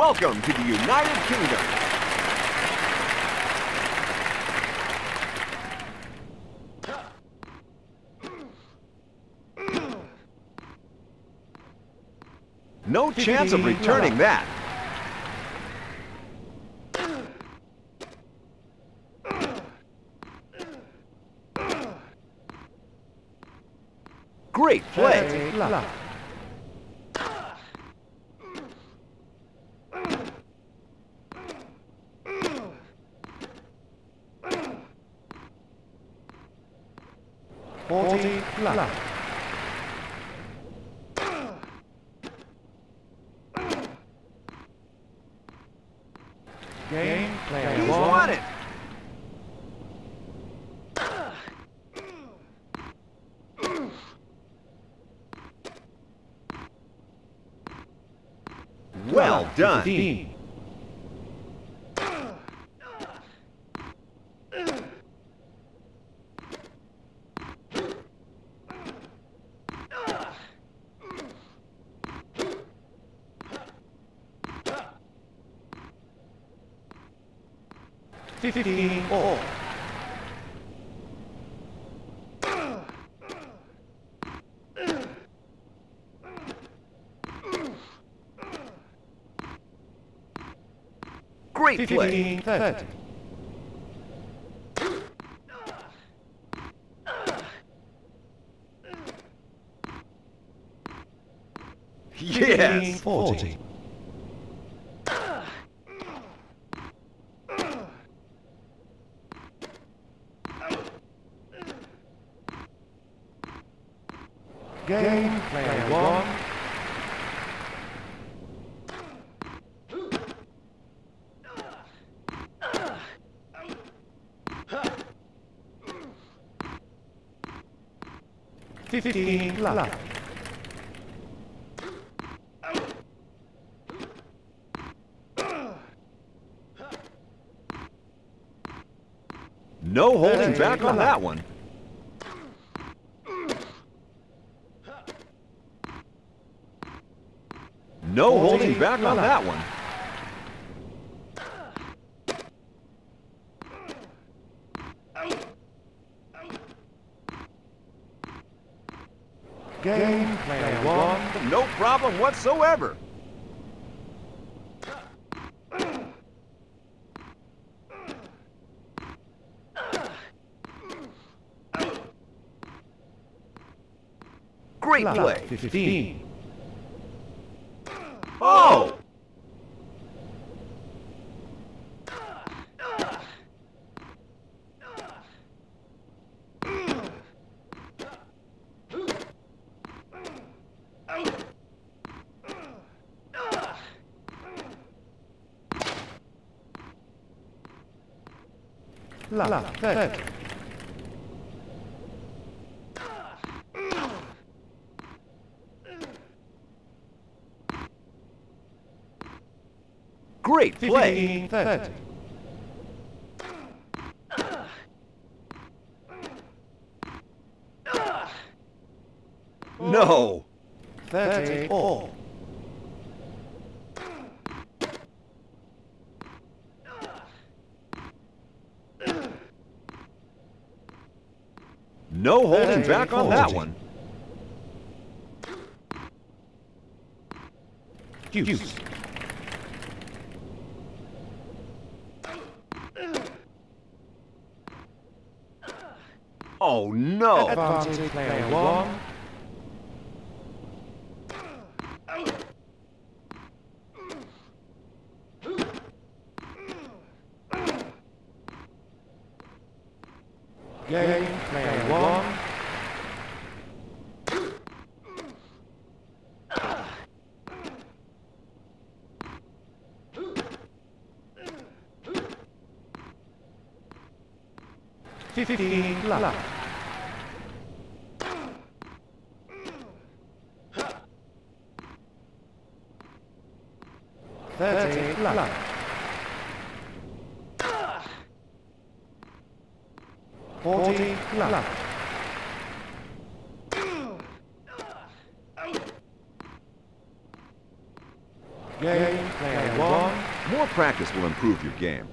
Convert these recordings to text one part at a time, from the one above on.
Welcome to the United Kingdom. No chance of returning that. Great play. Game player. He's won it. Well done. 15. All. Great play. 30. Yes. 40. Game player 1. Fifteen. No holding back on that one. No holding back on that one. Game player 1. No problem whatsoever. Great play. 15. Oh! Great play. 30. No. 30 all. No holding back on that one. Deuce. Oh no! Advantage player 1. Game player 1. Forty. Game Player one. More practice will improve your game.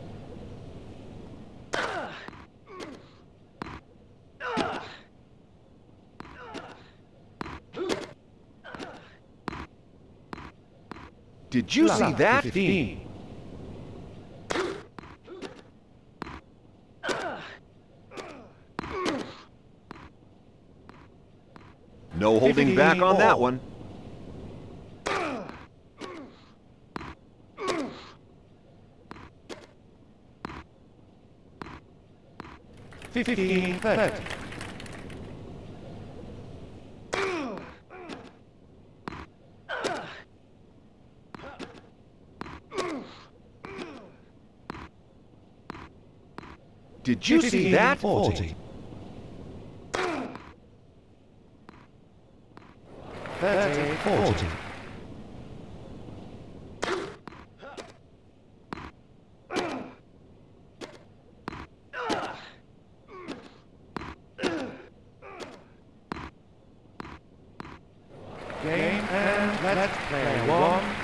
Did you see that? 15. No holding back on that one. Did you see that? 40. 30, 40. Game and let's play one.